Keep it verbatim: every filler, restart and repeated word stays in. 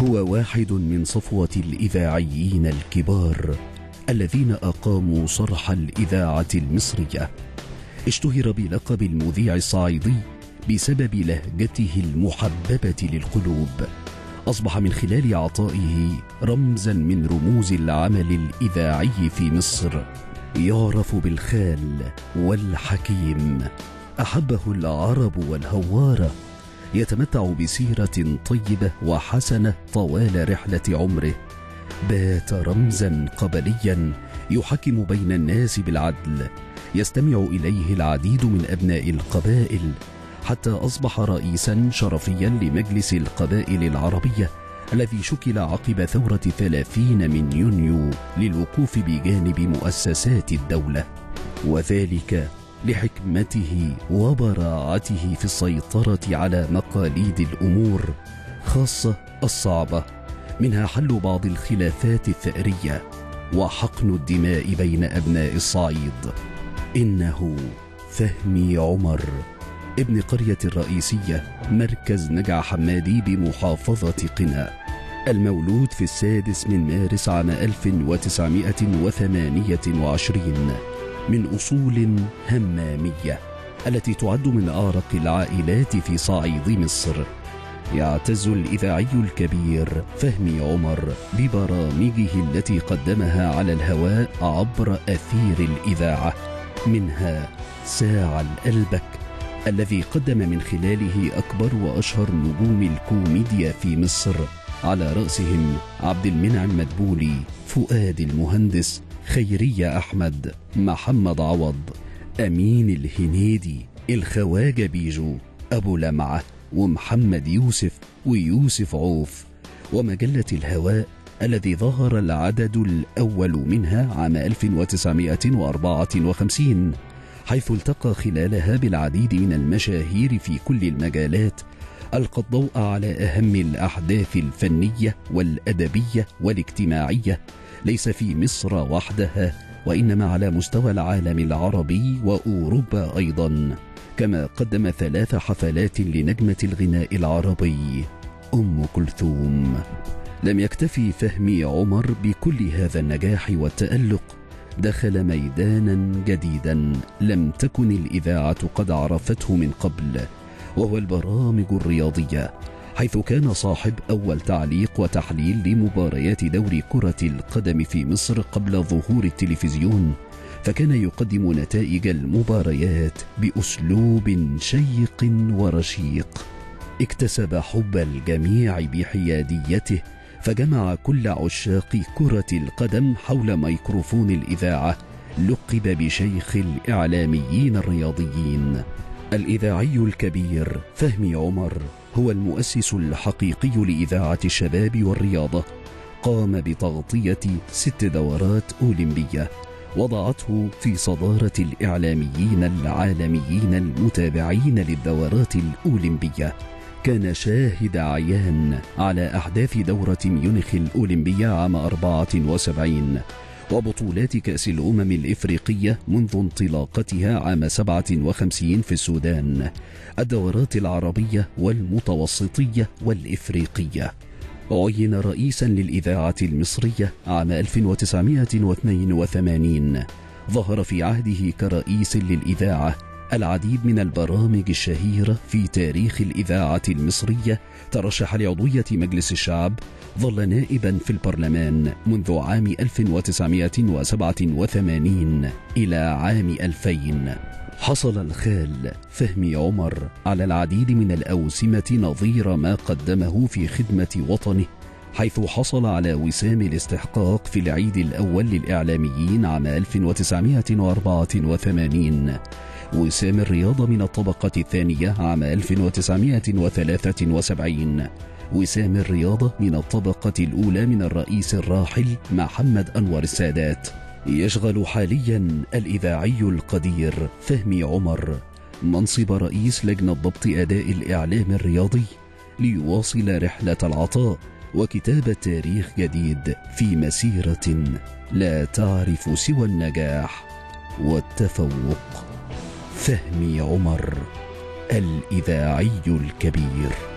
هو واحد من صفوة الإذاعيين الكبار الذين أقاموا صرح الإذاعة المصرية. اشتهر بلقب المذيع الصعيدي بسبب لهجته المحببة للقلوب. أصبح من خلال عطائه رمزا من رموز العمل الإذاعي في مصر، يعرف بالخال والحكيم. أحبه العرب والهوارة. يتمتع بسيرة طيبة وحسنة طوال رحلة عمره. بات رمزا قبليا يحكم بين الناس بالعدل. يستمع إليه العديد من أبناء القبائل، حتى أصبح رئيسا شرفيا لمجلس القبائل العربية الذي شكل عقب ثورة ثلاثين من يونيو للوقوف بجانب مؤسسات الدولة، وذلك لحكمته وبراعته في السيطرة على مقاليد الأمور خاصة الصعبة، منها حل بعض الخلافات الثأرية وحقن الدماء بين أبناء الصعيد. إنه فهمي عمر ابن قرية الرئيسية مركز نجع حمادي بمحافظة قنا، المولود في السادس من مارس عام ألف وتسعمائة وثمانية وعشرين، من أصول همامية التي تعد من أعرق العائلات في صعيد مصر. يعتز الإذاعي الكبير فهمي عمر ببرامجه التي قدمها على الهواء عبر أثير الإذاعة، منها ساعة الألبك الذي قدم من خلاله أكبر وأشهر نجوم الكوميديا في مصر، على رأسهم عبد المنعم مدبولي، فؤاد المهندس، خيري احمد، محمد عوض، امين الهنيدي، الخواجه بيجو، ابو لمعه، ومحمد يوسف ويوسف عوف. ومجله الهواء الذي ظهر العدد الاول منها عام ألف وتسعمائة وأربعة وخمسين، حيث التقى خلالها بالعديد من المشاهير في كل المجالات، ألقى الضوء على أهم الأحداث الفنية والأدبية والاجتماعية، ليس في مصر وحدها وإنما على مستوى العالم العربي وأوروبا أيضا. كما قدم ثلاث حفلات لنجمة الغناء العربي أم كلثوم. لم يكتفي فهمي عمر بكل هذا النجاح والتألق، دخل ميدانا جديدا لم تكن الإذاعة قد عرفته من قبل، وهو البرامج الرياضية، حيث كان صاحب أول تعليق وتحليل لمباريات دوري كرة القدم في مصر قبل ظهور التلفزيون، فكان يقدم نتائج المباريات بأسلوب شيق ورشيق. اكتسب حب الجميع بحياديته، فجمع كل عشاق كرة القدم حول ميكروفون الإذاعة، لقب بشيخ الإعلاميين الرياضيين. الإذاعي الكبير فهمي عمر هو المؤسس الحقيقي لإذاعة الشباب والرياضة. قام بتغطية ست دورات أولمبية وضعته في صدارة الإعلاميين العالميين المتابعين للدورات الأولمبية. كان شاهد عيان على أحداث دورة ميونخ الأولمبية عام أربعة وسبعين وبطولات كأس الأمم الإفريقية منذ انطلاقتها عام سبعة وخمسين في السودان، الدورات العربية والمتوسطية والإفريقية. عين رئيسا للإذاعة المصرية عام ألف وتسعمائة واثنين وثمانين. ظهر في عهده كرئيس للإذاعة العديد من البرامج الشهيرة في تاريخ الإذاعة المصرية. ترشح لعضوية مجلس الشعب، ظل نائبا في البرلمان منذ عام ألف وتسعمائة وسبعة وثمانين إلى عام ألفين. حصل الخال فهمي عمر على العديد من الأوسمة نظير ما قدمه في خدمة وطنه، حيث حصل على وسام الاستحقاق في العيد الأول للإعلاميين عام ألف وتسعمائة وأربعة وثمانين، وسام الرياضة من الطبقة الثانية عام ألف وتسعمائة وثلاثة وسبعين، وسام الرياضة من الطبقة الأولى من الرئيس الراحل محمد أنور السادات. يشغل حاليا الإذاعي القدير فهمي عمر منصب رئيس لجنة ضبط أداء الإعلام الرياضي، ليواصل رحلة العطاء وكتابة تاريخ جديد في مسيرة لا تعرف سوى النجاح والتفوق. فهمي عمر الإذاعي الكبير.